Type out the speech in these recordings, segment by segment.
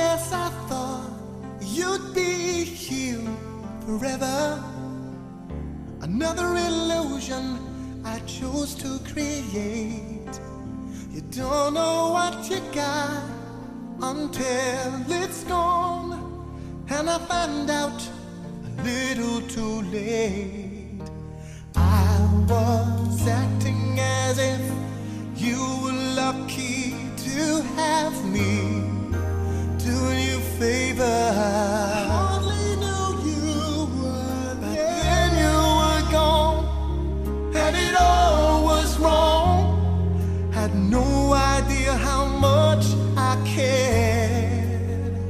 guess I thought you'd be here forever. Another illusion I chose to create. You don't know what you got until it's gone, and I find out a little too late. I was acting as if you were lucky to have me, doing you a favor. No idea how much I cared.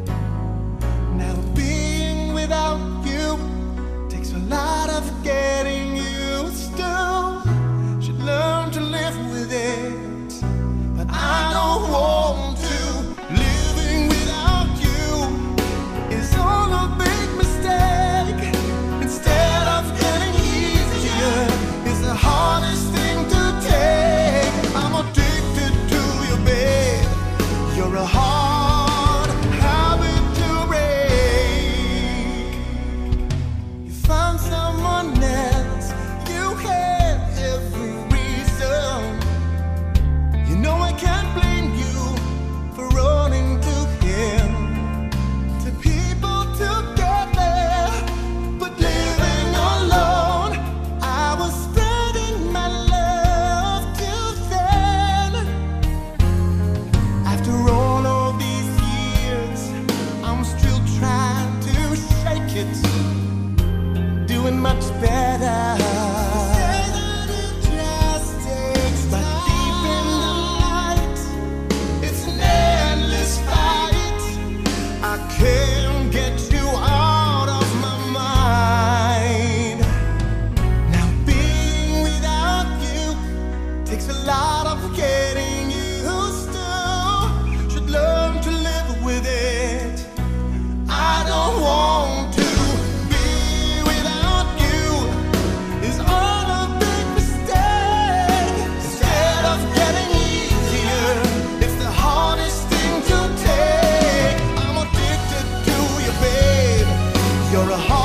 Now being without you takes a lot of getting used to. Should learn to live with it, but I don't want to. Living without you is all a big mistake. Instead of getting easier, it's the hardest thing to take. I'm a You're a hard habit to break. You found someone else, you had every reason. You know I can't blame you for running to him. Two people together, but living alone. I was spreading my love till then. After doing much better. You say that it just takes time, but deep in the light, it's an endless fight. I can't get you out of my mind. Now being without you takes a lot of getting used to. Should learn to live with it. I don't want to. You're a